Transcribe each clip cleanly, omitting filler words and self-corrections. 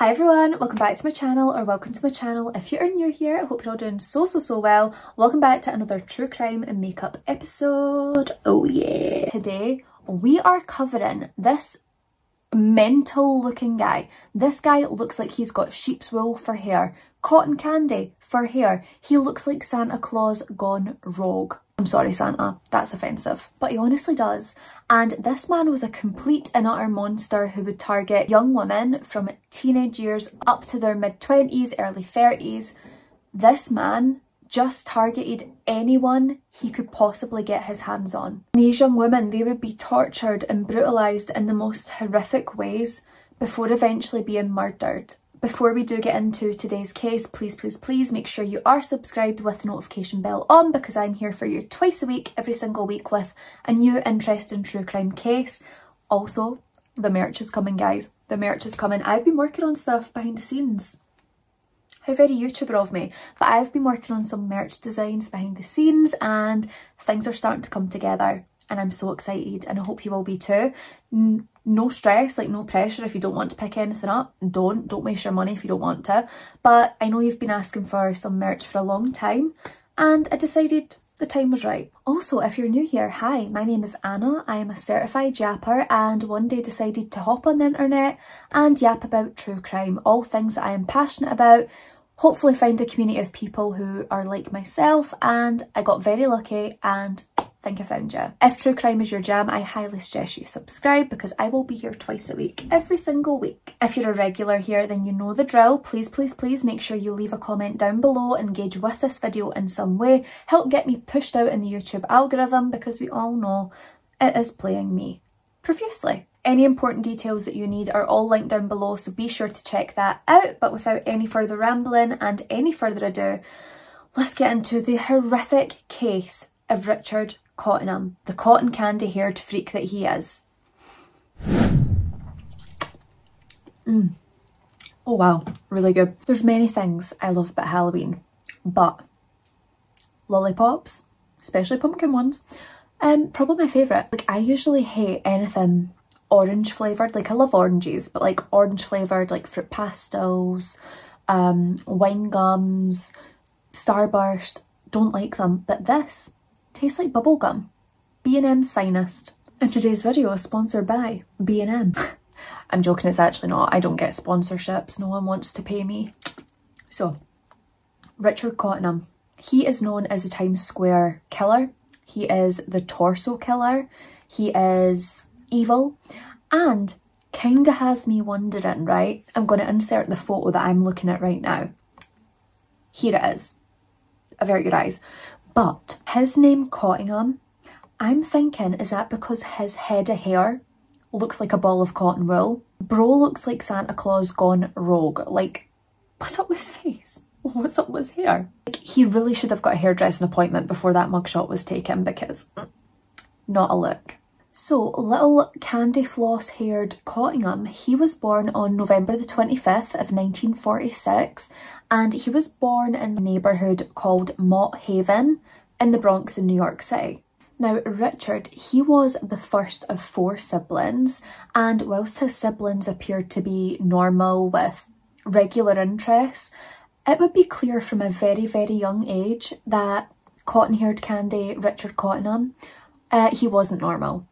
Hi everyone, welcome back to my channel, or welcome to my channel if you are new here. I hope you're all doing so well. Welcome back to another true crime and makeup episode. Oh yeah. Today we are covering this mental looking guy. This guy looks like he's got sheep's wool for hair, cotton candy for hair. He looks like Santa Claus gone rogue. I'm sorry Santa, that's offensive, but he honestly does. And this man was a complete and utter monster who would target young women from teenage years up to their mid-20s, early 30s. This man just targeted anyone he could possibly get his hands on. These young women, they would be tortured and brutalised in the most horrific ways before eventually being murdered. Before we do get into today's case, please make sure you are subscribed with the notification bell on, because I'm here for you twice a week, every single week, with a new interesting true crime case. Also, the merch is coming guys, the merch is coming. I've been working on stuff behind the scenes. How very YouTuber of me, but I've been working on some merch designs behind the scenes and things are starting to come together. And I'm so excited, and I hope you will be too. No stress, like no pressure. If you don't want to pick anything up, don't waste your money if you don't want to. But I know you've been asking for some merch for a long time, and I decided the time was right. Also, if you're new here, hi, my name is Anna. I am a certified yapper, and one day decided to hop on the internet and yap about true crime, all things that I am passionate about. Hopefully find a community of people who are like myself, and I got very lucky and think I found you. If true crime is your jam, I highly suggest you subscribe, because I will be here twice a week, every single week. If you're a regular here, then you know the drill. Please make sure you leave a comment down below, engage with this video in some way, help get me pushed out in the YouTube algorithm, because we all know it is playing me profusely. Any important details that you need are all linked down below, so be sure to check that out. But without any further rambling and any further ado, let's get into the horrific case of Richard Cottingham, the cotton candy haired freak that he is. Oh wow, really good. There's many things I love about Halloween, but lollipops, especially pumpkin ones, probably my favourite. Like, I usually hate anything orange flavoured. Like, I love oranges, but like orange flavoured, like fruit pastels, wine gums, Starburst, don't like them. But this tastes like bubblegum. B&M's finest. And today's video is sponsored by B&M. I'm joking, it's actually not. I don't get sponsorships. No one wants to pay me. So, Richard Cottingham. He is known as the Times Square killer. He is the torso killer. He is evil. And kinda has me wondering, right? I'm going to insert the photo that I'm looking at right now. Here it is. Avert your eyes. But his name Cottingham, I'm thinking, is that because his head of hair looks like a ball of cotton wool? Bro looks like Santa Claus gone rogue. Like, what's up with his face? What's up with his hair? Like, he really should have got a hairdressing appointment before that mugshot was taken, because not a look. So, little candy floss haired Cottingham, he was born on November the 25th of 1946, and he was born in a neighbourhood called Mott Haven in the Bronx in New York City. Now Richard, he was the first of four siblings, and whilst his siblings appeared to be normal with regular interests, it would be clear from a very young age that cotton haired candy Richard Cottingham, he wasn't normal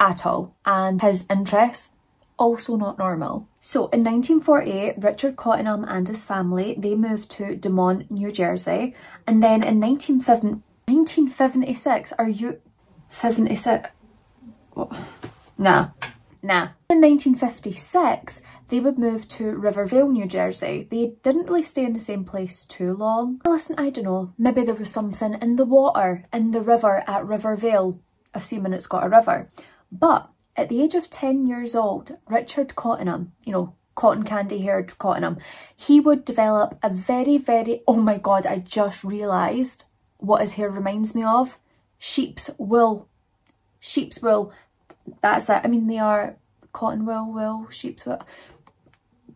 at all, and his interests also not normal. So in 1948, Richard Cottingham and his family, they moved to DuMont, New Jersey, and then in 1976, are you 56? Nah. In 1956, they would move to Rivervale, New Jersey. They didn't really stay in the same place too long. Listen, I don't know, maybe there was something in the water, in the river at Rivervale, assuming it's got a river. But at the age of 10 years old, Richard Cottingham, you know, cotton candy haired Cottingham, he would develop a very, oh my god, I just realised what his hair reminds me of. Sheep's wool. Sheep's wool. That's it. I mean, they are cotton wool, sheep's wool.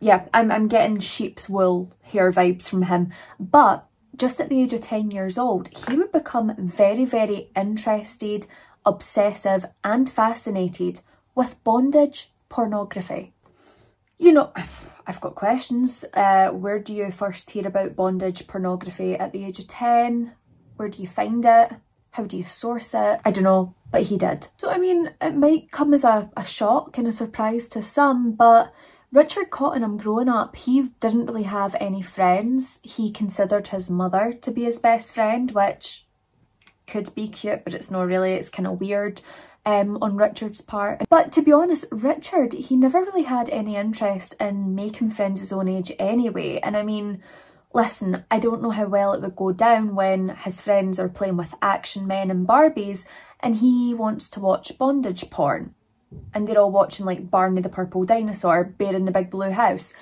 Yeah, I'm getting sheep's wool hair vibes from him. But just at the age of 10 years old, he would become very interested, obsessive and fascinated with bondage pornography. you know, I've got questions. Where do you first hear about bondage pornography? At the age of 10? Where do you find it? How do you source it? I don't know, but he did. So I mean, it might come as a shock and a surprise to some, but Richard Cottingham growing up, he didn't really have any friends. He considered his mother to be his best friend, which could be cute, but it's not really, it's kind of weird on Richard's part. But to be honest, Richard, he never really had any interest in making friends his own age anyway. And I mean, listen, I don't know how well it would go down when his friends are playing with action men and Barbies and he wants to watch bondage porn and they're all watching like Barney the Purple Dinosaur, Bear in the Big Blue House.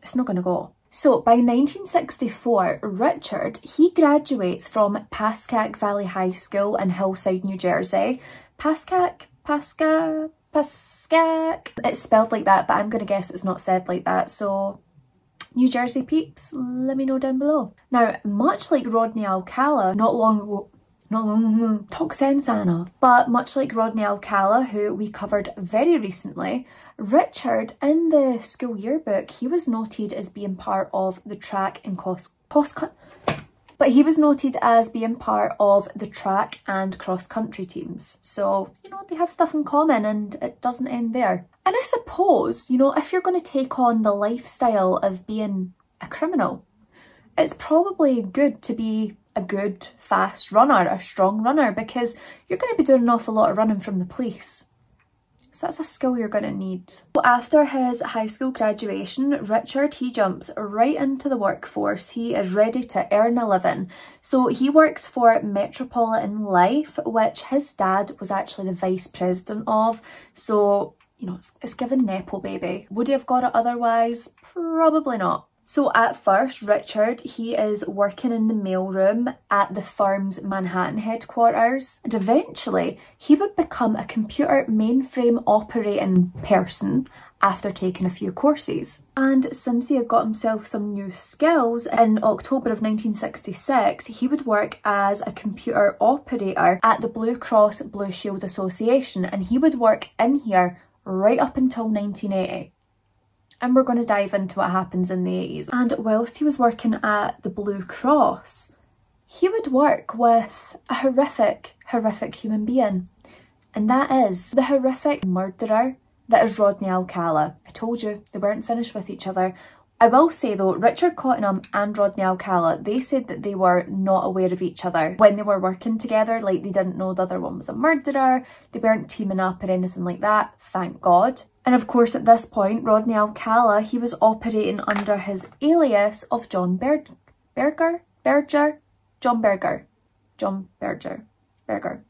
It's not gonna go. So by 1964, Richard, he graduates from Pascack Valley High School in Hillside, New Jersey. Pascack. It's spelled like that, but I'm gonna guess it's not said like that, so New Jersey peeps, let me know down below. Now, much like Rodney Alcala, much like Rodney Alcala, who we covered very recently, Richard, in the school yearbook, he was noted as being part of the track and cross-country teams. So, you know, they have stuff in common and it doesn't end there. And I suppose, you know, if you're going to take on the lifestyle of being a criminal, it's probably good to be a good, fast runner, a strong runner, because you're going to be doing an awful lot of running from the police. So that's a skill you're going to need. After his high school graduation, Richard, he jumps right into the workforce. He is ready to earn a living. So he works for Metropolitan Life, which his dad was actually the vice president of. So, you know, it's given nepo baby. Would he have got it otherwise? Probably not. So at first, Richard, he is working in the mailroom at the firm's Manhattan headquarters, and eventually he would become a computer mainframe operating person after taking a few courses. And since he had got himself some new skills, in October of 1966, he would work as a computer operator at the Blue Cross Blue Shield Association, and he would work in here right up until 1980. And we're going to dive into what happens in the 80s. And whilst he was working at the Blue Cross, he would work with a horrific, horrific human being. And that is the horrific murderer that is Rodney Alcala. I told you, they weren't finished with each other. I will say though, Richard Cottingham and Rodney Alcala, they said that they were not aware of each other when they were working together. Like, they didn't know the other one was a murderer. They weren't teaming up or anything like that, thank God. And of course, at this point, Rodney Alcala, he was operating under his alias of John Berger. I don't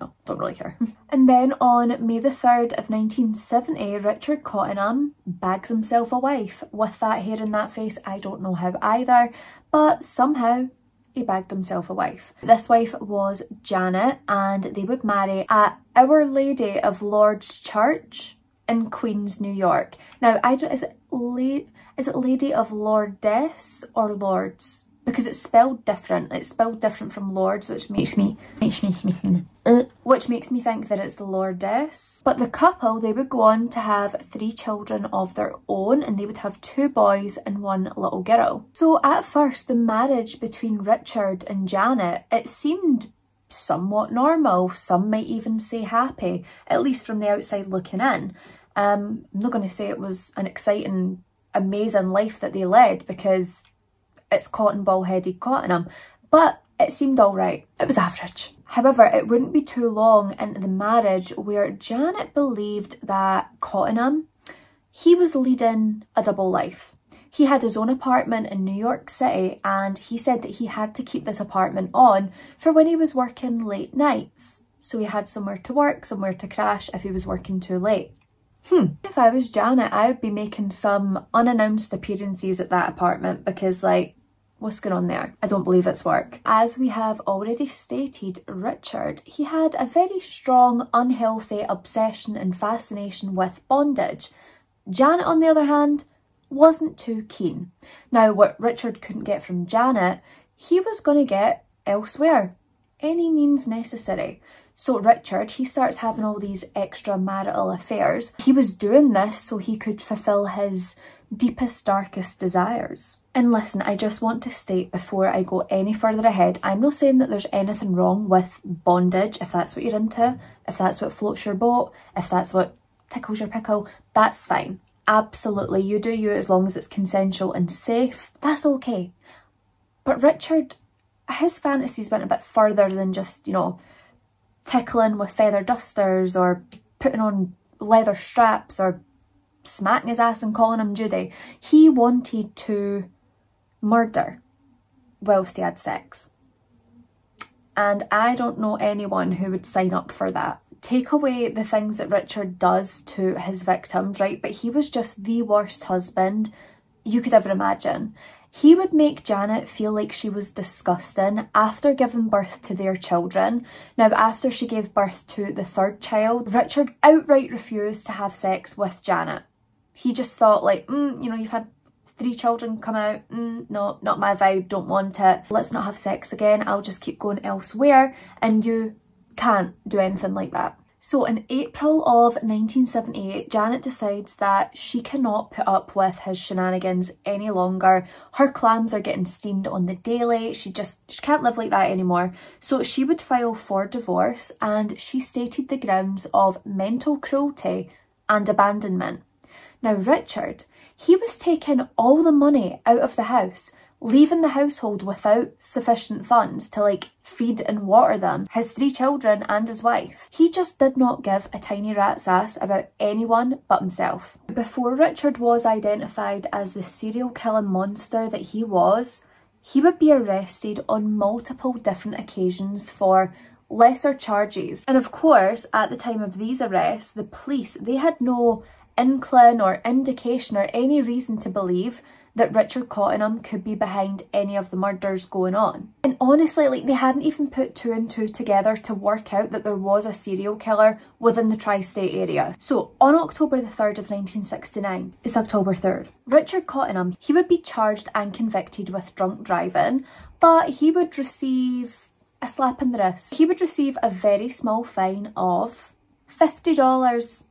know, don't really care. And then on May the 3rd of 1970, Richard Cottingham bags himself a wife. With that hair and that face, I don't know how either, but somehow he bagged himself a wife. This wife was Janet, and they would marry at Our Lady of Lord's Church in Queens, New York. Now, I don't, is it Lady of Lordess or Lords? Because it's spelled different. It's spelled different from Lords, which makes me think that it's Lordess. But the couple, they would go on to have 3 children of their own, and they would have 2 boys and 1 little girl. So at first, the marriage between Richard and Janet, it seemed somewhat normal. Some might even say happy, at least from the outside looking in. I'm not going to say it was an exciting, amazing life that they led, because it's cotton ball-headed Cottingham, but it seemed alright. It was average. However, it wouldn't be too long into the marriage where Janet believed that Cottingham, he was leading a double life. He had his own apartment in New York City, and he said that he had to keep this apartment on for when he was working late nights. So he had somewhere to work, somewhere to crash if he was working too late. If I was Janet, I would be making some unannounced appearances at that apartment, because like, what's going on there? I don't believe it's work. As we have already stated, Richard, he had a very strong, unhealthy obsession and fascination with bondage. Janet, on the other hand, wasn't too keen. Now, what Richard couldn't get from Janet, he was going to get elsewhere, any means necessary. So Richard, he starts having all these extramarital affairs. He was doing this so he could fulfill his deepest, darkest desires. And listen, I just want to state before I go any further ahead, I'm not saying that there's anything wrong with bondage, if that's what you're into, if that's what floats your boat, if that's what tickles your pickle, that's fine. Absolutely, you do you as long as it's consensual and safe, that's okay. But Richard, his fantasies went a bit further than just, you know, tickling with feather dusters or putting on leather straps or smacking his ass and calling him Judy. He wanted to murder whilst he had sex. And I don't know anyone who would sign up for that. Take away the things that Richard does to his victims, right? But he was just the worst husband you could ever imagine. He would make Janet feel like she was disgusting after giving birth to their children. Now, after she gave birth to the third child, Richard outright refused to have sex with Janet. He just thought like, you know, you've had 3 children come out, no, not my vibe, don't want it. Let's not have sex again, I'll just keep going elsewhere. And you can't do anything like that. So in April of 1978, Janet decides that she cannot put up with his shenanigans any longer. Her clams are getting steamed on the daily. She can't live like that anymore. So she would file for divorce, and she stated the grounds of mental cruelty and abandonment. Now Richard, he was taking all the money out of the house, leaving the household without sufficient funds to like feed and water them, his 3 children and his wife. He just did not give a tiny rat's ass about anyone but himself. Before Richard was identified as the serial killing monster that he was, he would be arrested on multiple different occasions for lesser charges. And of course, at the time of these arrests, the police, they had no inkling or indication or any reason to believe that Richard Cottingham could be behind any of the murders going on. And honestly, like, they hadn't even put 2 and 2 together to work out that there was a serial killer within the tri-state area. So on October the 3rd of 1969, it's October 3rd, Richard Cottingham, he would be charged and convicted with drunk driving, but he would receive a slap in the wrist. He would receive a very small fine of $50.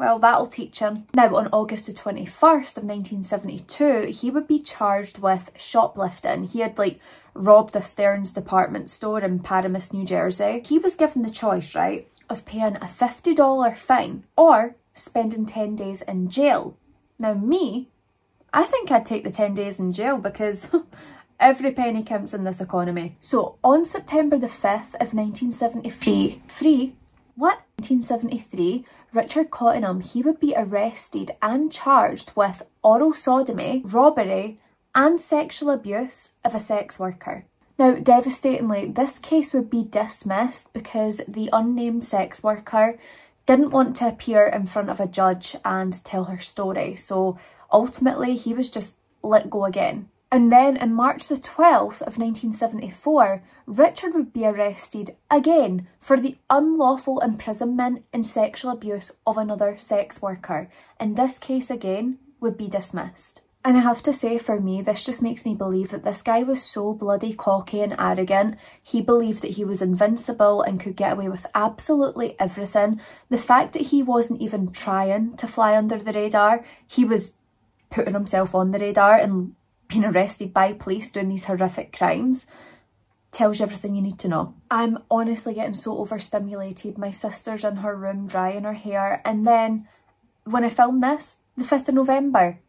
Well, that'll teach him. Now, on August the 21st of 1972, he would be charged with shoplifting. He had, like, robbed a Stearns department store in Paramus, New Jersey. He was given the choice, right, of paying a $50 fine or spending 10 days in jail. Now, me, I think I'd take the 10 days in jail because every penny counts in this economy. So, on September the 5th of 1973... Free? What? 1973... Richard Cottingham, he would be arrested and charged with oral sodomy, robbery and sexual abuse of a sex worker. Now, devastatingly, this case would be dismissed because the unnamed sex worker didn't want to appear in front of a judge and tell her story. So ultimately, he was just let go again. And then on March the 12th of 1974, Richard would be arrested again for the unlawful imprisonment and sexual abuse of another sex worker. And this case again would be dismissed. And I have to say, for me, this just makes me believe that this guy was so bloody cocky and arrogant. He believed that he was invincible and could get away with absolutely everything. The fact that he wasn't even trying to fly under the radar, he was putting himself on the radar and being arrested by police doing these horrific crimes tells you everything you need to know. I'm honestly getting so overstimulated. My sister's in her room drying her hair, and then when I filmed this, the 5th of November,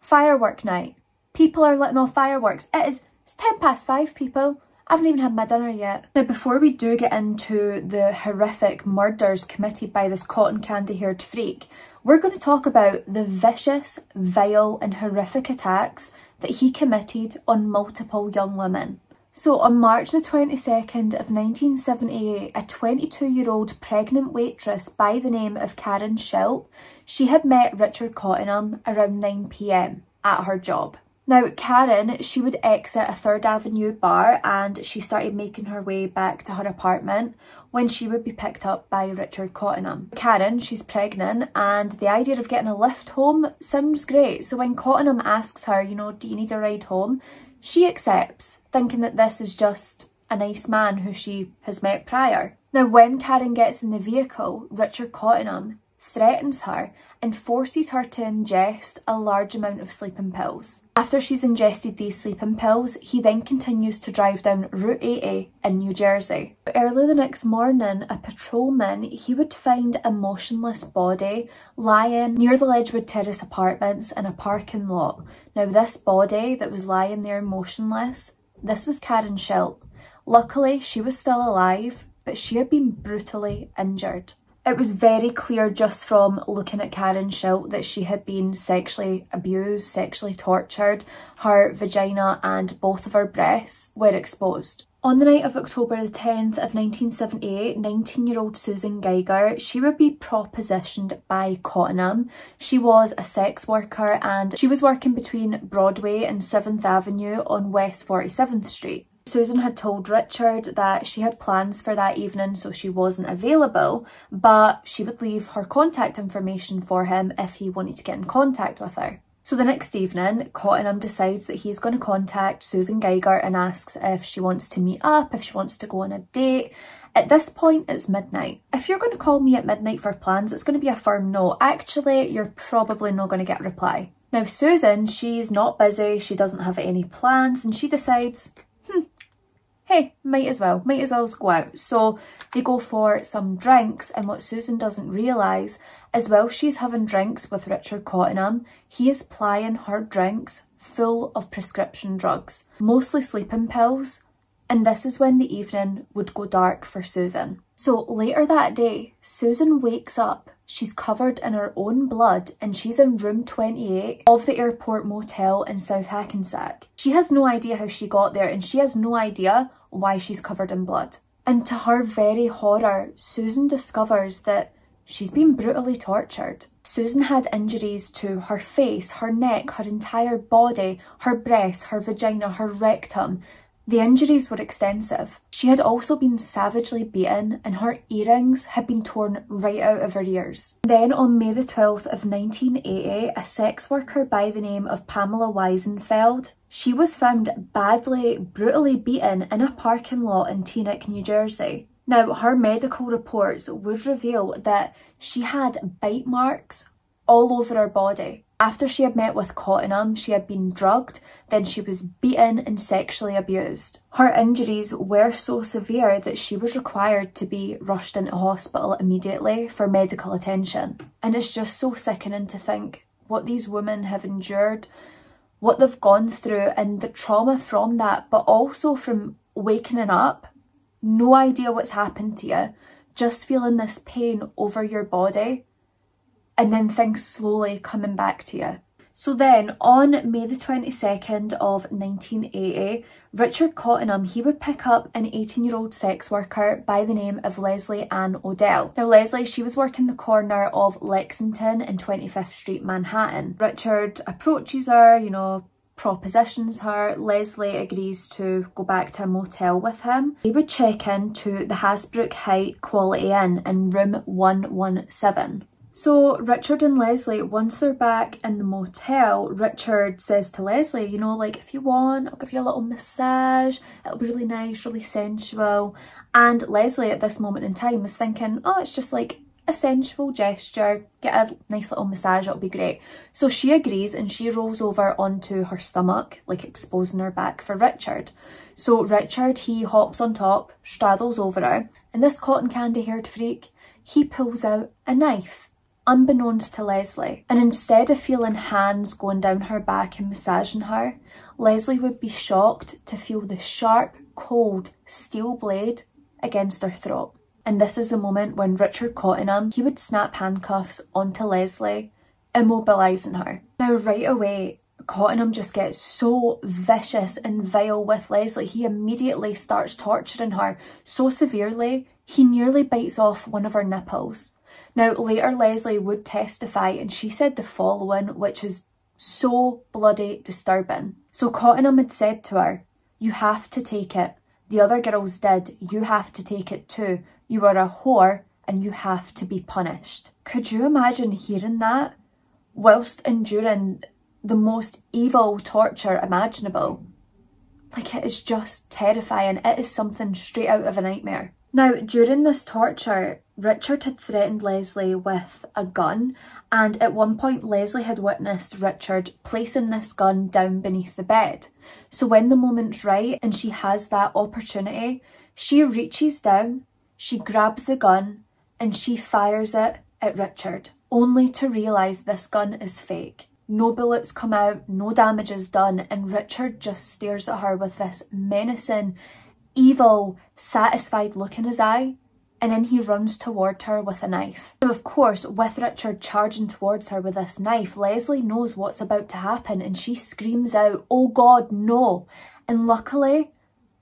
firework night. People are letting off fireworks. It's 5:10, people. I haven't even had my dinner yet. Now, before we do get into the horrific murders committed by this cotton candy-haired freak, we're going to talk about the vicious, vile and horrific attacks that he committed on multiple young women. So on March the 22nd of 1978, a 22-year-old pregnant waitress by the name of Karen Shelp, she had met Richard Cottingham around 9 p.m. at her job. Now, Karen, she would exit a 3rd Avenue bar and she started making her way back to her apartment when she would be picked up by Richard Cottingham. Karen, she's pregnant, and the idea of getting a lift home sounds great. So when Cottingham asks her, you know, do you need a ride home? She accepts, thinking that this is just a nice man who she has met prior. Now when Karen gets in the vehicle, Richard Cottingham threatens her and forces her to ingest a large amount of sleeping pills. After she's ingested these sleeping pills, he then continues to drive down Route 80 in New Jersey. Early the next morning, a patrolman, he would find a motionless body lying near the Ledgewood Terrace apartments in a parking lot. Now this body that was lying there motionless, this was Karen Shelp. Luckily, she was still alive, but she had been brutally injured. It was very clear just from looking at Karen Shelp that she had been sexually abused, sexually tortured. Her vagina and both of her breasts were exposed. On the night of October the 10th of 1978, 19-year-old Susan Geiger, she would be propositioned by Cottingham. She was a sex worker and she was working between Broadway and 7th Avenue on West 47th Street. Susan had told Richard that she had plans for that evening, so she wasn't available, but she would leave her contact information for him if he wanted to get in contact with her. So the next evening, Cottingham decides that he's going to contact Susan Geiger and asks if she wants to meet up, if she wants to go on a date. At this point, it's midnight. If you're going to call me at midnight for plans, it's going to be a firm no. Actually, you're probably not going to get a reply. Now, Susan, she's not busy, she doesn't have any plans, and she decides, hey, might as well go out. So they go for some drinks, and what Susan doesn't realise is while she's having drinks with Richard Cottingham, he is plying her drinks full of prescription drugs, mostly sleeping pills, and this is when the evening would go dark for Susan. So later that day, Susan wakes up, she's covered in her own blood, and she's in room 28 of the Airport Motel in South Hackensack. She has no idea how she got there, and she has no idea why she's covered in blood. And to her very horror, Susan discovers that she's been brutally tortured. Susan had injuries to her face, her neck, her entire body, her breasts, her vagina, her rectum. The injuries were extensive. She had also been savagely beaten, and her earrings had been torn right out of her ears. Then on May the 12th of 1980, a sex worker by the name of Pamela Weisenfeld, she was found badly, brutally beaten in a parking lot in Teaneck, New Jersey. Now, her medical reports would reveal that she had bite marks all over her body. After she had met with Cottingham, she had been drugged, then she was beaten and sexually abused. Her injuries were so severe that she was required to be rushed into hospital immediately for medical attention. And it's just so sickening to think what these women have endured, what they've gone through, and the trauma from that, but also from waking up, no idea what's happened to you, just feeling this pain over your body, and then things slowly coming back to you. So then, on May the 22nd of 1980, Richard Cottingham, he would pick up an 18-year-old sex worker by the name of Leslie Ann O'Dell. Now Leslie, she was working the corner of Lexington and 25th Street, Manhattan. Richard approaches her, you know, propositions her. Leslie agrees to go back to a motel with him. They would check into the Hasbrouck Heights Quality Inn in room 117. So Richard and Leslie, once they're back in the motel, Richard says to Leslie, you know, like, if you want, I'll give you a little massage, it'll be really nice, really sensual. And Leslie at this moment in time is thinking, oh, it's just like a sensual gesture, get a nice little massage, it'll be great. So she agrees and she rolls over onto her stomach, like exposing her back for Richard. So Richard, he hops on top, straddles over her, and this cotton candy haired freak, he pulls out a knife, unbeknownst to Leslie. And instead of feeling hands going down her back and massaging her, Leslie would be shocked to feel the sharp, cold steel blade against her throat. And this is the moment when Richard Cottingham, he would snap handcuffs onto Leslie, immobilising her. Now right away, Cottingham just gets so vicious and vile with Leslie. He immediately starts torturing her so severely, he nearly bites off one of her nipples. Now, later Leslie would testify and she said the following, which is so bloody disturbing. So Cottingham had said to her, you have to take it. The other girls did. You have to take it too. You are a whore and you have to be punished. Could you imagine hearing that whilst enduring the most evil torture imaginable? Like, it is just terrifying. It is something straight out of a nightmare. Now, during this torture, Richard had threatened Leslie with a gun, and at one point Leslie had witnessed Richard placing this gun down beneath the bed. So when the moment's right and she has that opportunity, she reaches down, she grabs the gun, and she fires it at Richard, only to realise this gun is fake. No bullets come out, no damage is done, and Richard just stares at her with this menacing, evil, satisfied look in his eye, and then he runs toward her with a knife. Now, of course, with Richard charging towards her with this knife, Leslie knows what's about to happen and she screams out, "Oh God, no!" And luckily,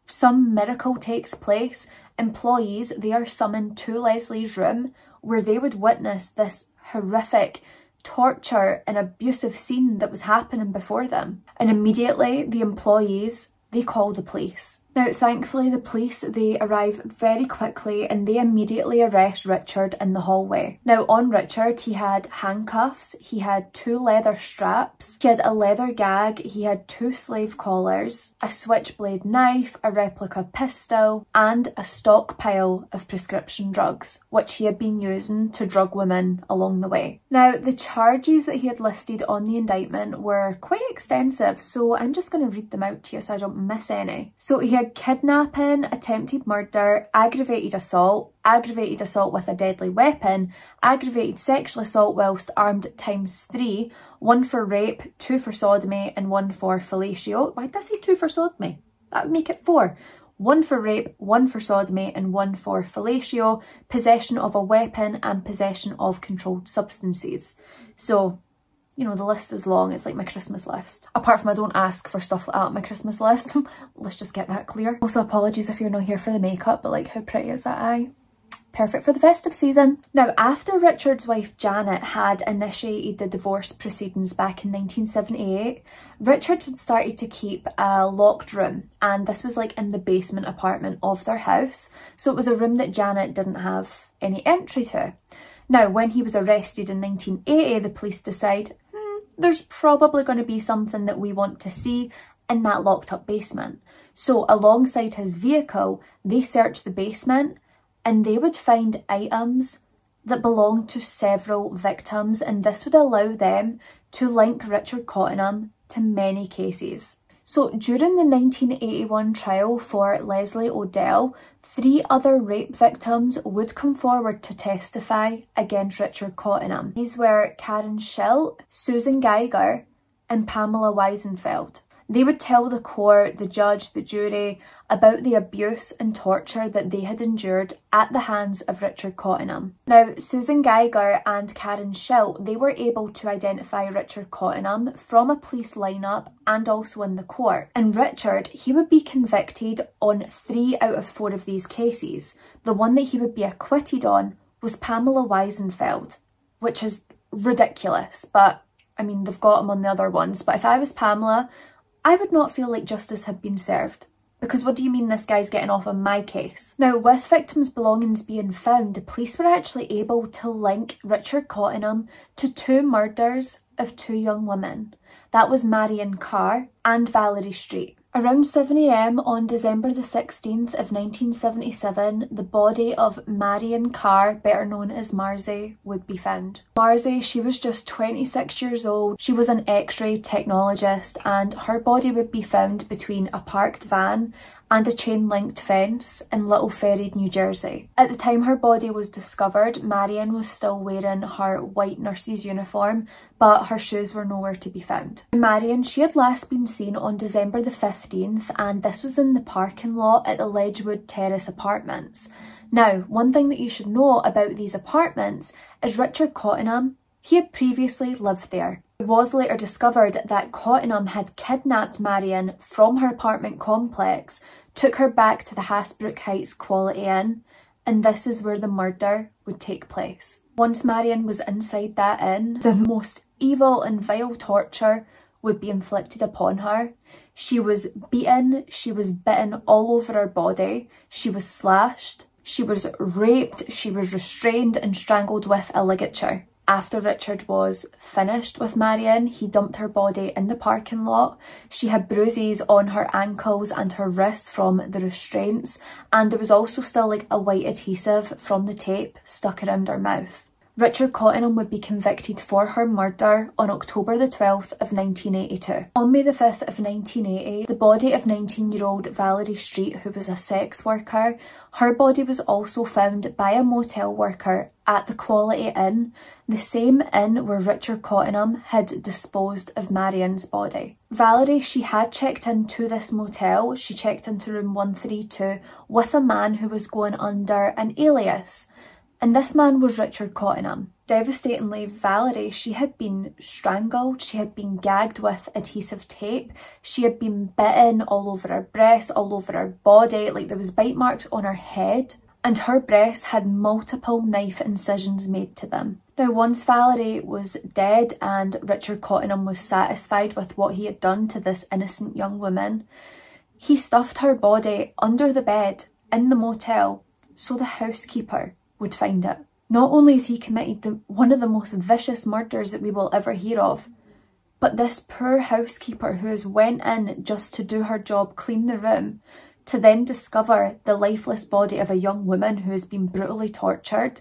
some miracle takes place. Employees, they are summoned to Leslie's room where they would witness this horrific torture and abusive scene that was happening before them. And immediately, the employees, they call the police. Now, thankfully, the police, they arrive very quickly and they immediately arrest Richard in the hallway. Now, on Richard, he had handcuffs, he had 2 leather straps, he had a leather gag, he had 2 slave collars, a switchblade knife, a replica pistol, and a stockpile of prescription drugs, which he had been using to drug women along the way. Now, the charges that he had listed on the indictment were quite extensive, so I'm just going to read them out to you so I don't miss any. So he had kidnapping, attempted murder, aggravated assault with a deadly weapon, aggravated sexual assault whilst armed ×3, 1 for rape, 2 for sodomy, and 1 for fellatio. Why did I say 2 for sodomy? That would make it 4. 1 for rape, 1 for sodomy, and 1 for fellatio, possession of a weapon, and possession of controlled substances. So, you know, the list is long, it's like my Christmas list. Apart from I don't ask for stuff like that on my Christmas list. Let's just get that clear. Also, apologies if you're not here for the makeup, but like, how pretty is that eye? Perfect for the festive season. Now, after Richard's wife Janet had initiated the divorce proceedings back in 1978, Richard had started to keep a locked room, and this was like in the basement apartment of their house. So it was a room that Janet didn't have any entry to. Now, when he was arrested in 1980, the police decide, there's probably going to be something that we want to see in that locked up basement. So alongside his vehicle, they searched the basement and they would find items that belonged to several victims, and this would allow them to link Richard Cottingham to many cases. So during the 1981 trial for Leslie O'Dell, 3 other rape victims would come forward to testify against Richard Cottingham. These were Karen Shelp, Susan Geiger, and Pamela Weisenfeld. They would tell the court, the judge, the jury about the abuse and torture that they had endured at the hands of Richard Cottingham. Now, Susan Geiger and Karen Shelp, they were able to identify Richard Cottingham from a police lineup and also in the court. And Richard, he would be convicted on 3 out of 4 of these cases. The one that he would be acquitted on was Pamela Weisenfeld, which is ridiculous, but I mean, they've got him on the other ones. But if I was Pamela, I would not feel like justice had been served, because what do you mean this guy's getting off on my case? Now, with victims' belongings being found, the police were actually able to link Richard Cottingham to 2 murders of 2 young women. That was Marion Carr and Valerie Street. Around 7 AM on December the 16th of 1977, the body of Marion Carr, better known as Marzi, would be found. Marzi, she was just 26 years old. She was an X-ray technologist, and her body would be found between a parked van and a chain-linked fence in Little Ferry, New Jersey. At the time her body was discovered, Marion was still wearing her white nurse's uniform, but her shoes were nowhere to be found. Marion, she had last been seen on December the 15th, and this was in the parking lot at the Ledgewood Terrace apartments. Now, one thing that you should know about these apartments is Richard Cottingham, he had previously lived there. It was later discovered that Cottingham had kidnapped Marion from her apartment complex, took her back to the Hasbrouck Heights Quality Inn, and this is where the murder would take place. Once Marion was inside that inn, the most evil and vile torture would be inflicted upon her. She was beaten, she was bitten all over her body, she was slashed, she was raped, she was restrained and strangled with a ligature. After Richard was finished with Marion, he dumped her body in the parking lot. She had bruises on her ankles and her wrists from the restraints, and there was also still like a white adhesive from the tape stuck around her mouth. Richard Cottingham would be convicted for her murder on October the 12th of 1982. On May the 5th of 1980, the body of 19-year-old Valerie Street, who was a sex worker, her body was also found by a motel worker at the Quality Inn, the same inn where Richard Cottingham had disposed of Marion's body. Valerie, she had checked into this motel, she checked into room 132 with a man who was going under an alias. And this man was Richard Cottingham. Devastatingly, Valerie, she had been strangled, she had been gagged with adhesive tape, she had been bitten all over her breasts, all over her body, like there was bite marks on her head, and her breasts had multiple knife incisions made to them. Now, once Valerie was dead and Richard Cottingham was satisfied with what he had done to this innocent young woman, he stuffed her body under the bed in the motel so the housekeeper would find it. Not only has he committed one of the most vicious murders that we will ever hear of, but this poor housekeeper who has went in just to do her job, clean the room, to then discover the lifeless body of a young woman who has been brutally tortured,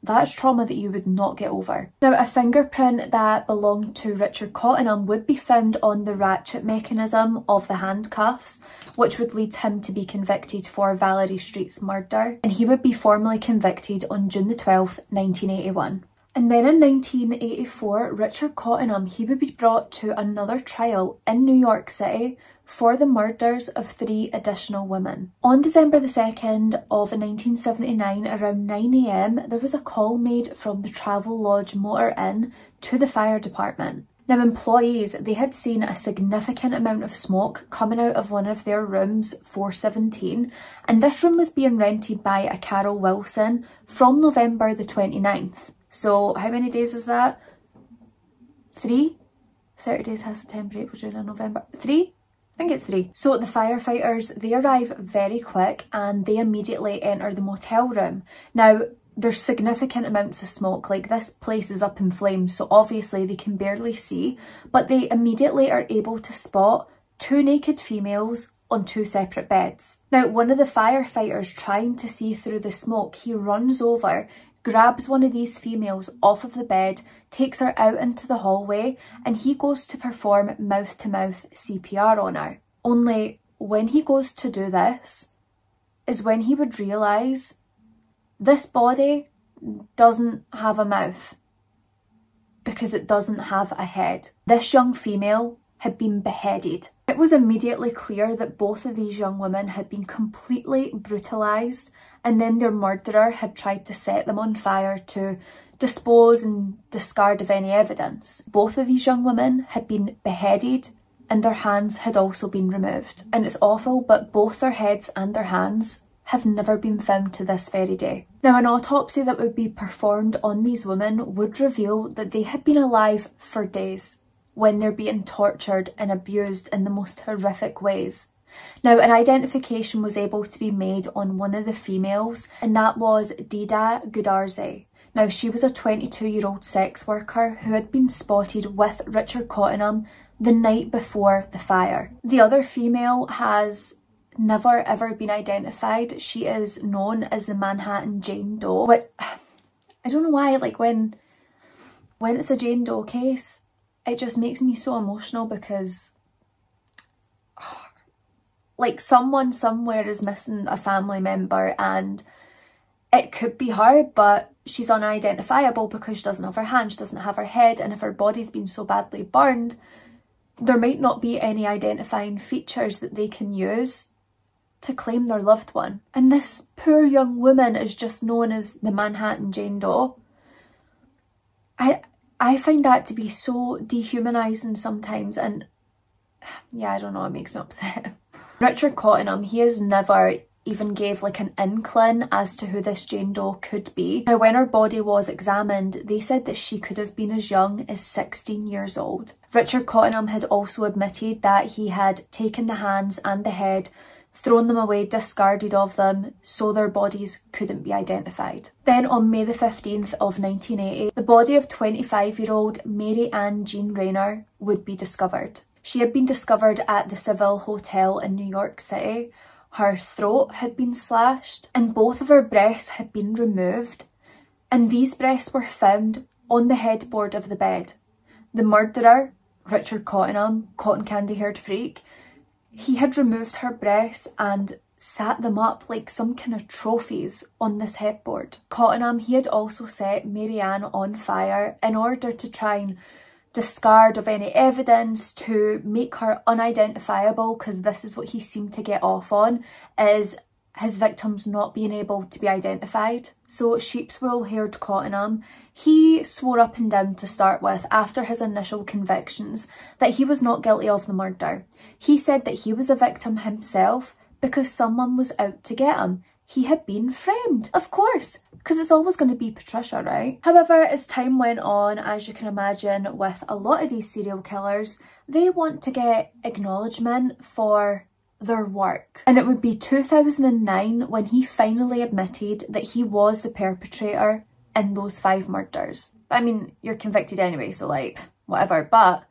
that's trauma that you would not get over. Now, a fingerprint that belonged to Richard Cottingham would be found on the ratchet mechanism of the handcuffs, which would lead him to be convicted for Valerie Street's murder, and he would be formally convicted on June the 12th, 1981. And then in 1984, Richard Cottingham, he would be brought to another trial in New York City for the murders of 3 additional women. On December the 2nd of 1979, around 9 a.m, there was a call made from the Travel Lodge Motor Inn to the fire department. Now, employees, they had seen a significant amount of smoke coming out of one of their rooms, 417, and this room was being rented by a Carol Wilson from November the 29th. So how many days is that? 3? 30 days has September, April, June and November. 3? I think it's 3. So the firefighters, they arrive very quick and they immediately enter the motel room. Now, there's significant amounts of smoke, like this place is up in flames, so obviously they can barely see, but they immediately are able to spot 2 naked females on 2 separate beds. Now, one of the firefighters trying to see through the smoke, he runs over, grabs one of these females off of the bed, takes her out into the hallway, and he goes to perform mouth-to-mouth CPR on her. Only when he goes to do this is when he would realise this body doesn't have a mouth because it doesn't have a head. This young female had been beheaded. It was immediately clear that both of these young women had been completely brutalised, and then their murderer had tried to set them on fire to dispose and discard of any evidence. Both of these young women had been beheaded and their hands had also been removed. And it's awful, but both their heads and their hands have never been found to this very day. Now, an autopsy that would be performed on these women would reveal that they had been alive for days when they're being tortured and abused in the most horrific ways. Now, an identification was able to be made on one of the females, and that was Deedeh Goudarzi. Now, she was a 22-year-old sex worker who had been spotted with Richard Cottingham the night before the fire. The other female has never ever been identified. She is known as the Manhattan Jane Doe. But I don't know why, like when it's a Jane Doe case, it just makes me so emotional because like someone somewhere is missing a family member, and it could be her, but she's unidentifiable because she doesn't have her hand, she doesn't have her head, and if her body's been so badly burned, there might not be any identifying features that they can use to claim their loved one. And this poor young woman is just known as the Manhattan Jane Doe. I find that to be so dehumanising sometimes, and yeah, I don't know, it makes me upset. Richard Cottingham, he has never even gave like an inkling as to who this Jane Doe could be. Now, when her body was examined, they said that she could have been as young as 16 years old. Richard Cottingham had also admitted that he had taken the hands and the head thrown them away, discarded of them, so their bodies couldn't be identified. Then on May the 15th of 1980, the body of 25-year-old Mary Ann Jean Raynor would be discovered. She had been discovered at the Seville Hotel in New York City. Her throat had been slashed and both of her breasts had been removed, and these breasts were found on the headboard of the bed. The murderer, Richard Cottingham, cotton candy haired freak, he had removed her breasts and sat them up like some kind of trophies on this headboard. Cottingham, he had also set Mary Ann on fire in order to try and discard of any evidence, to make her unidentifiable, because this is what he seemed to get off on, is his victims not being able to be identified. So sheepswool-haired Cottingham, he swore up and down to start with, after his initial convictions, that he was not guilty of the murder. He said that he was a victim himself because someone was out to get him. He had been framed, of course, because it's always going to be Patricia, right? However, as time went on, as you can imagine with a lot of these serial killers, they want to get acknowledgement for their work. And it would be 2009 when he finally admitted that he was the perpetrator in those 5 murders. I mean, you're convicted anyway, so like, whatever, but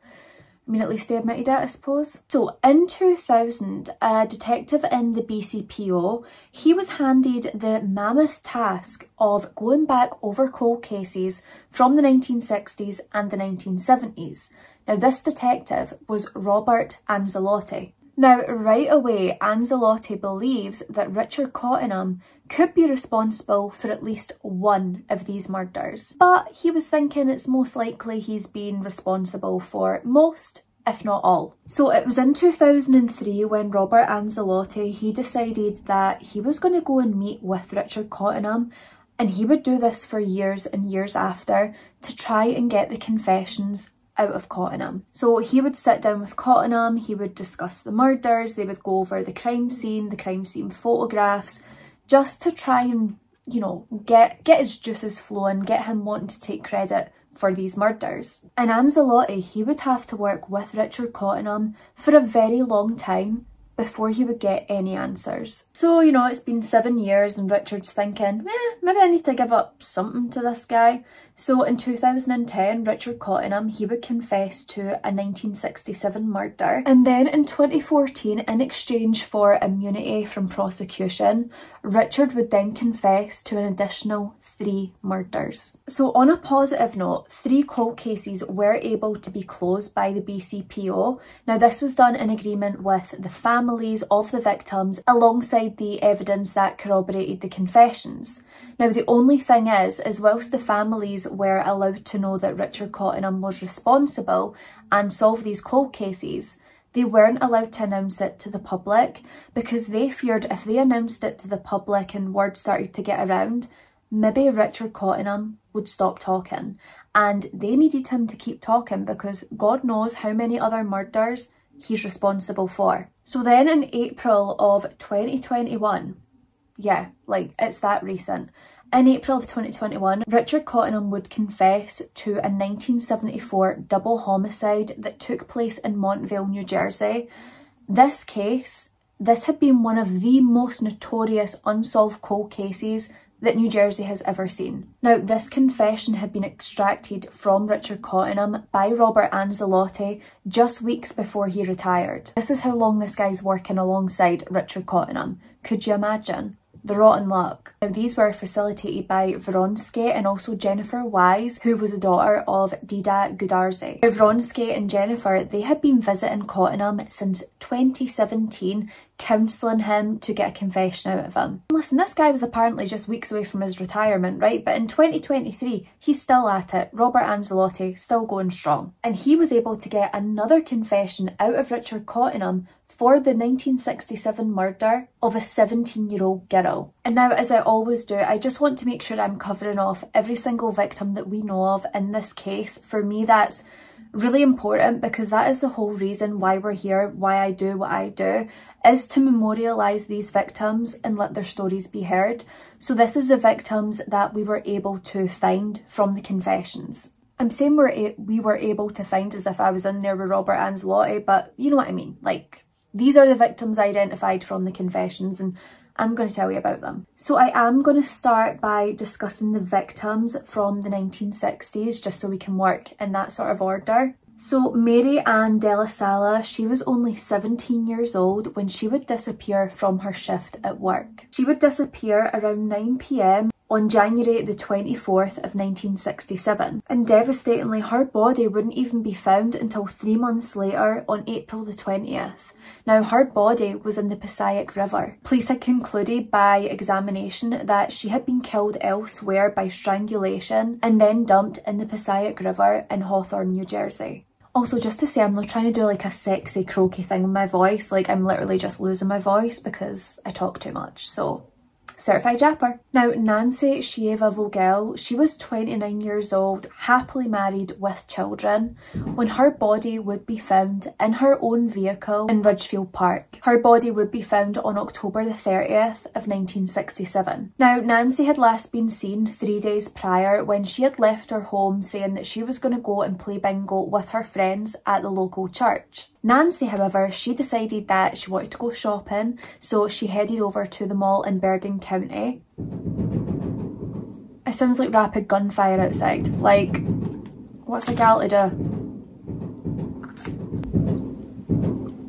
I mean, at least they admitted it, I suppose. So in 2000, a detective in the BCPO, he was handed the mammoth task of going back over cold cases from the 1960s and the 1970s. Now, this detective was Robert Anzilotti. Now, right away, Anzilotti believes that Richard Cottingham could be responsible for at least one of these murders, but he was thinking it's most likely he's been responsible for most, if not all. So it was in 2003 when Robert Anzilotti, he decided that he was going to go and meet with Richard Cottingham, and he would do this for years and years after to try and get the confessions out of Cottingham. So he would sit down with Cottingham, he would discuss the murders, they would go over the crime scene photographs, just to try and, you know, get his juices flowing, get him wanting to take credit for these murders. And Anzilotti, he would have to work with Richard Cottingham for a very long time before he would get any answers. So, you know, it's been 7 years and Richard's thinking, maybe I need to give up something to this guy. So in 2010, Richard Cottingham, he would confess to a 1967 murder. And then in 2014, in exchange for immunity from prosecution, Richard would then confess to an additional 3 murders. So on a positive note, 3 cold cases were able to be closed by the BCPO. Now, this was done in agreement with the families of the victims alongside the evidence that corroborated the confessions. Now, the only thing is whilst the families were allowed to know that Richard Cottingham was responsible and solve these cold cases, they weren't allowed to announce it to the public, because they feared if they announced it to the public and word started to get around, maybe Richard Cottingham would stop talking. And they needed him to keep talking because God knows how many other murders he's responsible for. So then in April of 2021, yeah, like it's that recent. In April of 2021, Richard Cottingham would confess to a 1974 double homicide that took place in Montvale, New Jersey. This case, this had been one of the most notorious unsolved cold cases that New Jersey has ever seen. Now, this confession had been extracted from Richard Cottingham by Robert Anzilotti just weeks before he retired. This is how long this guy's working alongside Richard Cottingham. Could you imagine the rotten luck? Now, these were facilitated by Vronsky and also Jennifer Wise, who was a daughter of Deedeh Goudarzi. Now, Vronsky and Jennifer, they had been visiting Cottingham since 2017, counselling him to get a confession out of him. And listen, this guy was apparently just weeks away from his retirement, right? But in 2023, he's still at it. Robert Anzilotti, still going strong. And he was able to get another confession out of Richard Cottingham for the 1967 murder of a 17-year-old girl. And now, as I always do, I just want to make sure I'm covering off every single victim that we know of in this case. For me, that's really important, because that is the whole reason why we're here, why I do what I do, is to memorialise these victims and let their stories be heard. So this is the victims that we were able to find from the confessions. I'm saying we were able to find, as if I was in there with Robert Anzilotti, but you know what I mean, like These are the victims identified from the confessions, and I'm going to tell you about them. So I am going to start by discussing the victims from the 1960s, just so we can work in that sort of order. So Mary Ann Della Sala, she was only 17 years old when she would disappear from her shift at work. She would disappear around 9 p.m. on January the 24th of 1967, and devastatingly her body wouldn't even be found until 3 months later on April the 20th. Now her body was in the Passaic River. Police had concluded by examination that she had been killed elsewhere by strangulation and then dumped in the Passaic River in Hawthorne, New Jersey. Also, just to say, I'm not trying to do like a sexy croaky thing with my voice, like I'm literally just losing my voice because I talk too much, so certified japper. Now, Nancy Shieva Vogel, she was 29 years old, happily married with children, when her body would be found in her own vehicle in Ridgefield Park. Her body would be found on October the 30th of 1967. Now, Nancy had last been seen 3 days prior when she had left her home saying that she was going to go and play bingo with her friends at the local church. Nancy, however, she decided that she wanted to go shopping, so she headed over to the mall in Bergen County. It sounds like rapid gunfire outside. Like, what's a gal to do?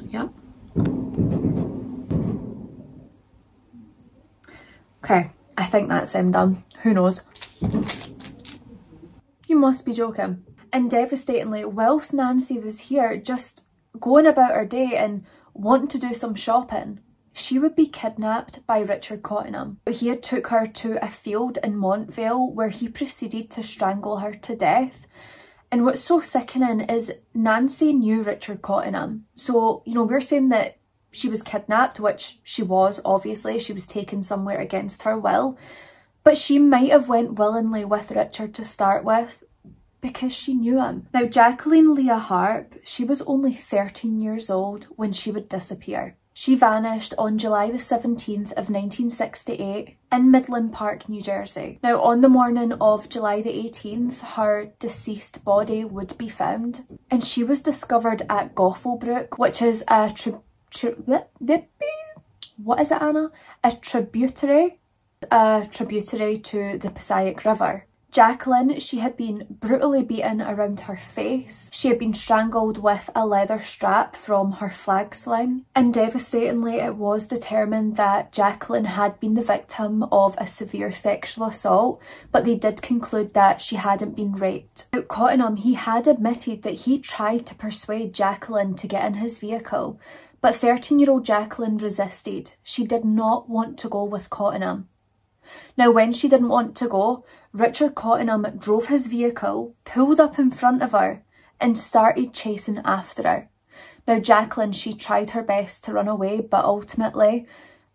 Yeah. Okay, I think that's him done. Who knows? You must be joking. And devastatingly, whilst Nancy was here, just going about her day and wanting to do some shopping, she would be kidnapped by Richard Cottingham. He had took her to a field in Montvale where he proceeded to strangle her to death. And what's so sickening is Nancy knew Richard Cottingham. So, you know, we're saying that she was kidnapped, which she was, obviously. She was taken somewhere against her will. But she might have went willingly with Richard to start with, because she knew him. Now, Jacqueline Leah Harp, she was only 13 years old when she would disappear. She vanished on July the 17th of 1968 in Midland Park, New Jersey. Now, on the morning of July the 18th, her deceased body would be found, and she was discovered at Goffle Brook, which is a tributary to the Passaic River. Jacqueline, she had been brutally beaten around her face. She had been strangled with a leather strap from her flag sling. And devastatingly, it was determined that Jacqueline had been the victim of a severe sexual assault, but they did conclude that she hadn't been raped. Now, Cottingham, he had admitted that he tried to persuade Jacqueline to get in his vehicle, but 13-year-old Jacqueline resisted. She did not want to go with Cottingham. Now, when she didn't want to go, Richard Cottingham drove his vehicle, pulled up in front of her, and started chasing after her. Now, Jacqueline, she tried her best to run away, but ultimately,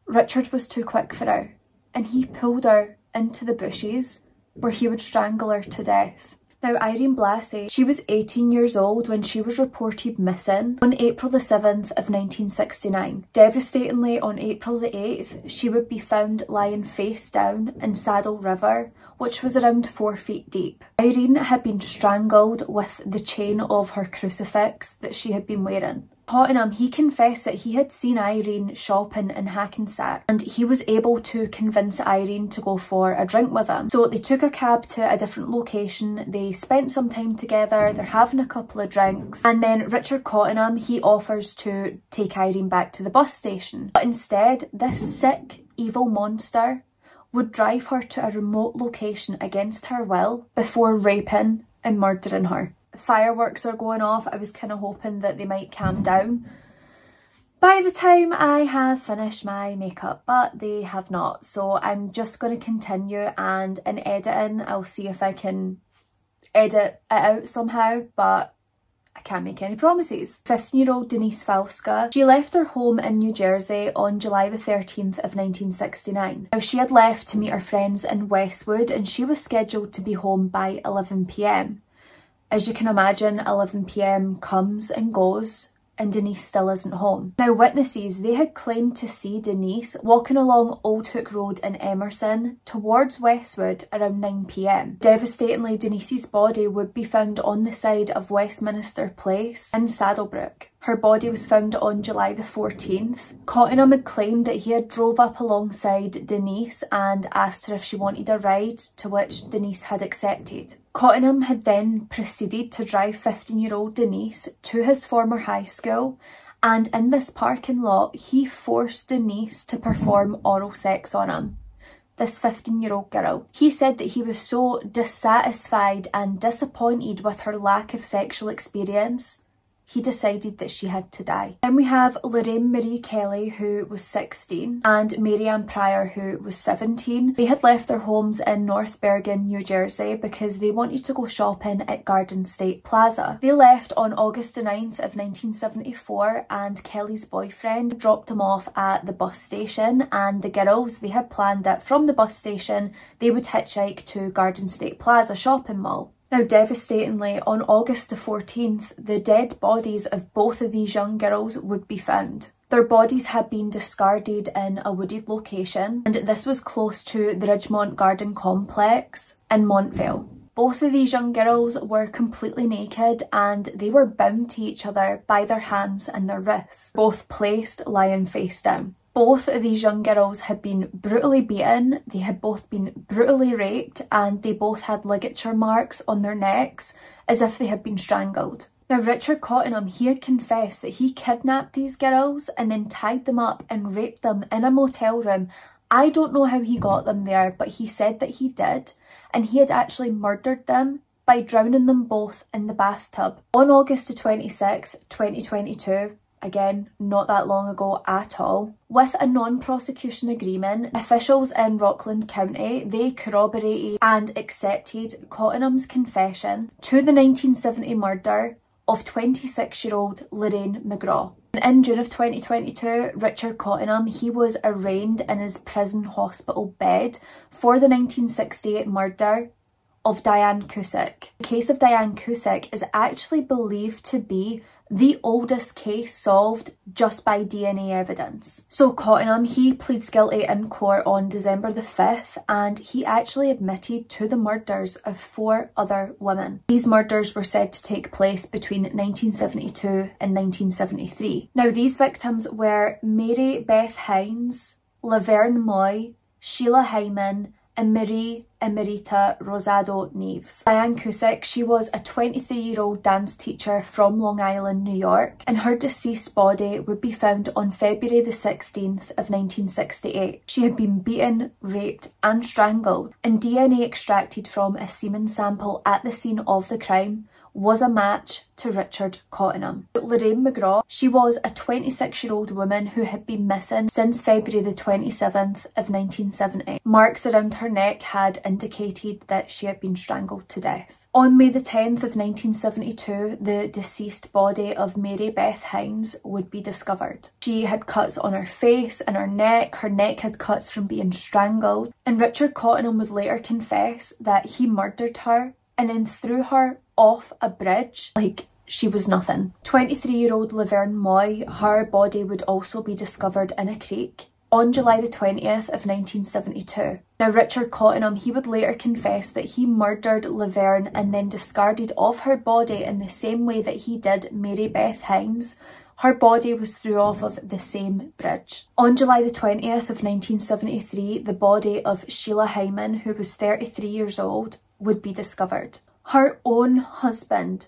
Richard was too quick for her, and he pulled her into the bushes where he would strangle her to death. Now, Irene Blasey, she was 18 years old when she was reported missing on April the 7th of 1969. Devastatingly, on April the 8th, she would be found lying face down in Saddle River, which was around 4 feet deep. Irene had been strangled with the chain of her crucifix that she had been wearing. Cottingham, he confessed that he had seen Irene shopping in Hackensack, and he was able to convince Irene to go for a drink with him. So they took a cab to a different location, they spent some time together, they're having a couple of drinks, and then Richard Cottingham, he offers to take Irene back to the bus station. But instead, this sick, evil monster would drive her to a remote location against her will before raping and murdering her. Fireworks are going off. I was kind of hoping that they might calm down by the time I have finished my makeup, but they have not, so I'm just going to continue, and in editing I'll see if I can edit it out somehow, but I can't make any promises. 15-year-old Denise Falska, she left her home in New Jersey on July the 13th of 1969. Now, she had left to meet her friends in Westwood, and she was scheduled to be home by 11 p.m. As you can imagine, 11 p.m. comes and goes, and Denise still isn't home. Now, witnesses, they had claimed to see Denise walking along Old Hook Road in Emerson towards Westwood around 9 p.m. Devastatingly, Denise's body would be found on the side of Westminster Place in Saddlebrook. Her body was found on July the 14th. Cottingham had claimed that he had drove up alongside Denise and asked her if she wanted a ride, to which Denise had accepted. Cottingham had then proceeded to drive 15-year-old Denise to his former high school, and in this parking lot he forced Denise to perform oral sex on him. This 15-year-old girl. He said that he was so dissatisfied and disappointed with her lack of sexual experience, he decided that she had to die. Then we have Lorraine Marie Kelly, who was 16, and Mary Ann Pryor, who was 17. They had left their homes in North Bergen, New Jersey, because they wanted to go shopping at Garden State Plaza. They left on August the 9th of 1974, and Kelly's boyfriend dropped them off at the bus station, and the girls, they had planned that from the bus station, they would hitchhike to Garden State Plaza shopping mall. Now, devastatingly, on August the 14th, the dead bodies of both of these young girls would be found. Their bodies had been discarded in a wooded location, and this was close to the Ridgemont Garden Complex in Montvale. Both of these young girls were completely naked, and they were bound to each other by their hands and their wrists, both placed lying face down. Both of these young girls had been brutally beaten, they had both been brutally raped, and they both had ligature marks on their necks as if they had been strangled. Now, Richard Cottingham, he had confessed that he kidnapped these girls and then tied them up and raped them in a motel room. I don't know how he got them there, but he said that he did, and he had actually murdered them by drowning them both in the bathtub. On August the 26th, 2022, again, not that long ago at all. With a non-prosecution agreement, officials in Rockland County, they corroborated and accepted Cottingham's confession to the 1970 murder of 26-year-old Lorraine McGraw. In June of 2022, Richard Cottingham, he was arraigned in his prison hospital bed for the 1968 murder of Diane Cusick. The case of Diane Cusick is actually believed to be the oldest case solved just by DNA evidence. So Cottingham, he pleads guilty in court on December the 5th, and he actually admitted to the murders of 4 other women. These murders were said to take place between 1972 and 1973. Now, these victims were Mary Beth Hines, Laverne Moy, Sheila Hyman, and Marie Emerita Rosado-Neves. Diane Cusick, she was a 23-year-old dance teacher from Long Island, New York, and her deceased body would be found on February the 16th of 1968. She had been beaten, raped and strangled, and DNA extracted from a semen sample at the scene of the crime was a match to Richard Cottingham. Lorraine McGraw, she was a 26-year-old woman who had been missing since February the 27th of 1970. Marks around her neck had indicated that she had been strangled to death. On May the 10th of 1972, the deceased body of Mary Beth Hines would be discovered. She had cuts on her face and her neck had cuts from being strangled, and Richard Cottingham would later confess that he murdered her and then threw her off a bridge like she was nothing. 23-year-old Laverne Moy, her body would also be discovered in a creek on July the 20th of 1972. Now, Richard Cottingham, he would later confess that he murdered Laverne and then discarded off her body in the same way that he did Mary Beth Hines. Her body was thrown off of the same bridge. On July the 20th of 1973, the body of Sheila Hyman, who was 33 years old, would be discovered. Her own husband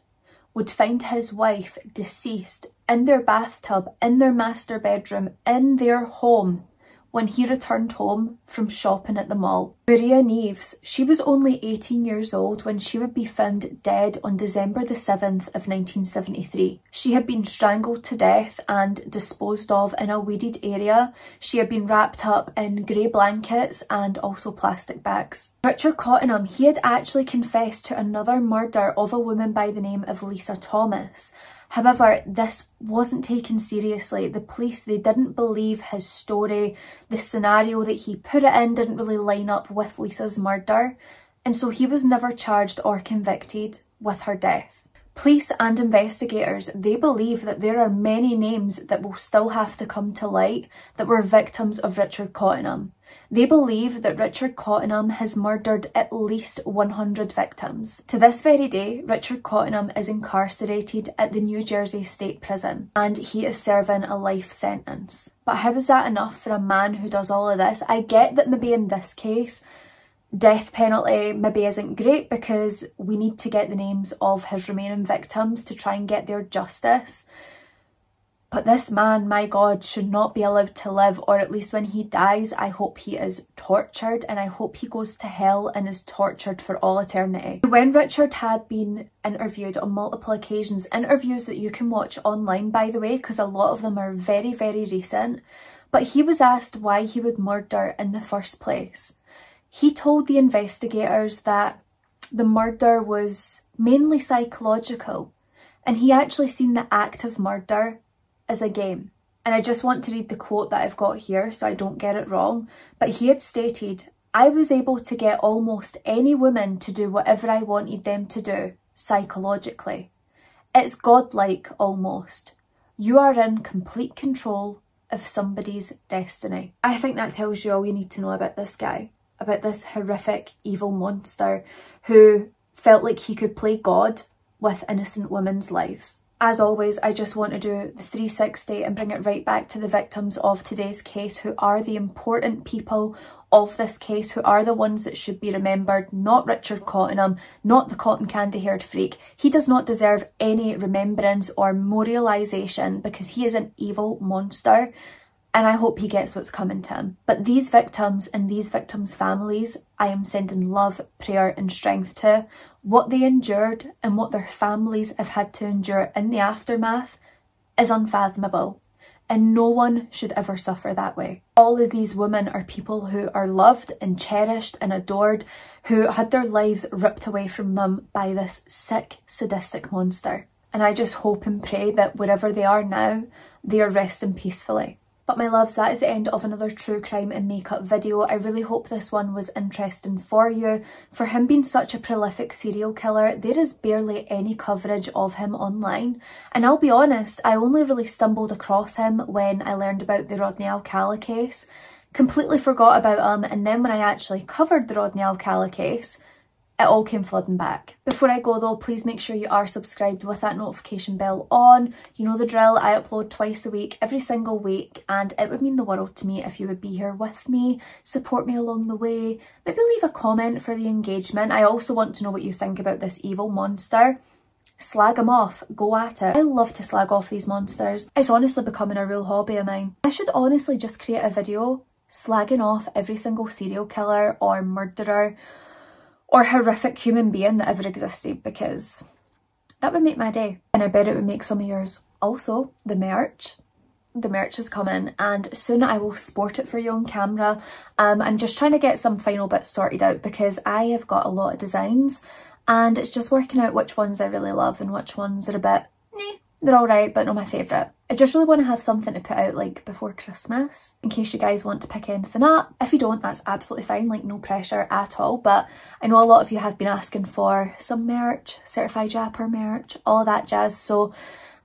would find his wife deceased in their bathtub, in their master bedroom, in their home when he returned home from shopping at the mall. Maria Neves, she was only 18 years old when she would be found dead on December the 7th of 1973. She had been strangled to death and disposed of in a wooded area. She had been wrapped up in grey blankets and also plastic bags. Richard Cottingham, he had actually confessed to another murder of a woman by the name of Lisa Thomas. However, this wasn't taken seriously. The police, they didn't believe his story. The scenario that he put it in didn't really line up with Lisa's murder, and so he was never charged or convicted with her death. Police and investigators, they believe that there are many names that will still have to come to light that were victims of Richard Cottingham. They believe that Richard Cottingham has murdered at least 100 victims. To this very day, Richard Cottingham is incarcerated at the New Jersey State Prison and he is serving a life sentence. But how is that enough for a man who does all of this? I get that maybe in this case, death penalty maybe isn't great because we need to get the names of his remaining victims to try and get their justice. But this man, my God, should not be allowed to live, or at least when he dies, I hope he is tortured and I hope he goes to hell and is tortured for all eternity. When Richard had been interviewed on multiple occasions, interviews that you can watch online, by the way, because a lot of them are very, very recent, but he was asked why he would murder in the first place. He told the investigators that the murder was mainly psychological and he actually seen the act of murder as a game. And I just want to read the quote that I've got here so I don't get it wrong, but he had stated, "I was able to get almost any woman to do whatever I wanted them to do, psychologically. It's godlike almost. You are in complete control of somebody's destiny." I think that tells you all you need to know about this guy, about this horrific evil monster who felt like he could play God with innocent women's lives. As always, I just want to do the 360 and bring it right back to the victims of today's case, who are the important people of this case, who are the ones that should be remembered, not Richard Cottingham, not the cotton candy haired freak. He does not deserve any remembrance or memorialisation because he is an evil monster and I hope he gets what's coming to him. But these victims and these victims' families, I am sending love, prayer and strength to. What they endured and what their families have had to endure in the aftermath is unfathomable, and no one should ever suffer that way. All of these women are people who are loved and cherished and adored, who had their lives ripped away from them by this sick, sadistic monster. And I just hope and pray that wherever they are now, they are resting peacefully. But my loves, that is the end of another true crime and makeup video. I really hope this one was interesting for you. For him being such a prolific serial killer, there is barely any coverage of him online. And I'll be honest, I only really stumbled across him when I learned about the Rodney Alcala case. Completely forgot about him, and then when I actually covered the Rodney Alcala case, it all came flooding back. Before I go though, please make sure you are subscribed with that notification bell on. You know the drill, I upload twice a week, every single week, and it would mean the world to me if you would be here with me, support me along the way, maybe leave a comment for the engagement. I also want to know what you think about this evil monster. Slag them off, go at it. I love to slag off these monsters. It's honestly becoming a real hobby of mine. I should honestly just create a video slagging off every single serial killer or murderer or horrific human being that ever existed, because that would make my day. And I bet it would make some of yours. Also, the merch is coming and soon I will sport it for you on camera. I'm just trying to get some final bits sorted out because I have got a lot of designs and it's just working out which ones I really love and which ones are a bit, they're alright but not my favourite. I just really want to have something to put out like before Christmas in case you guys want to pick anything up. If you don't, that's absolutely fine, like no pressure at all, but I know a lot of you have been asking for some merch, certified japper merch, all that jazz, so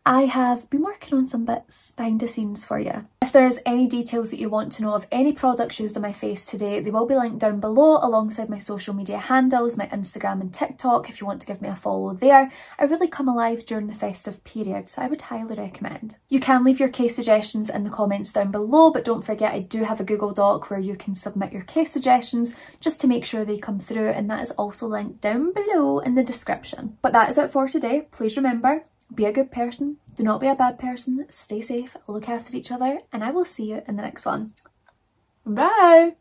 I have been working on some bits behind the scenes for you. If there is any details that you want to know of any products used on my face today, they will be linked down below alongside my social media handles, my Instagram and TikTok if you want to give me a follow there. I really come alive during the festive period, so I would highly recommend. You can leave your case suggestions in the comments down below, but don't forget I do have a Google Doc where you can submit your case suggestions just to make sure they come through, and that is also linked down below in the description. But that is it for today. Please remember, be a good person, do not be a bad person, stay safe, look after each other, and I will see you in the next one. Bye!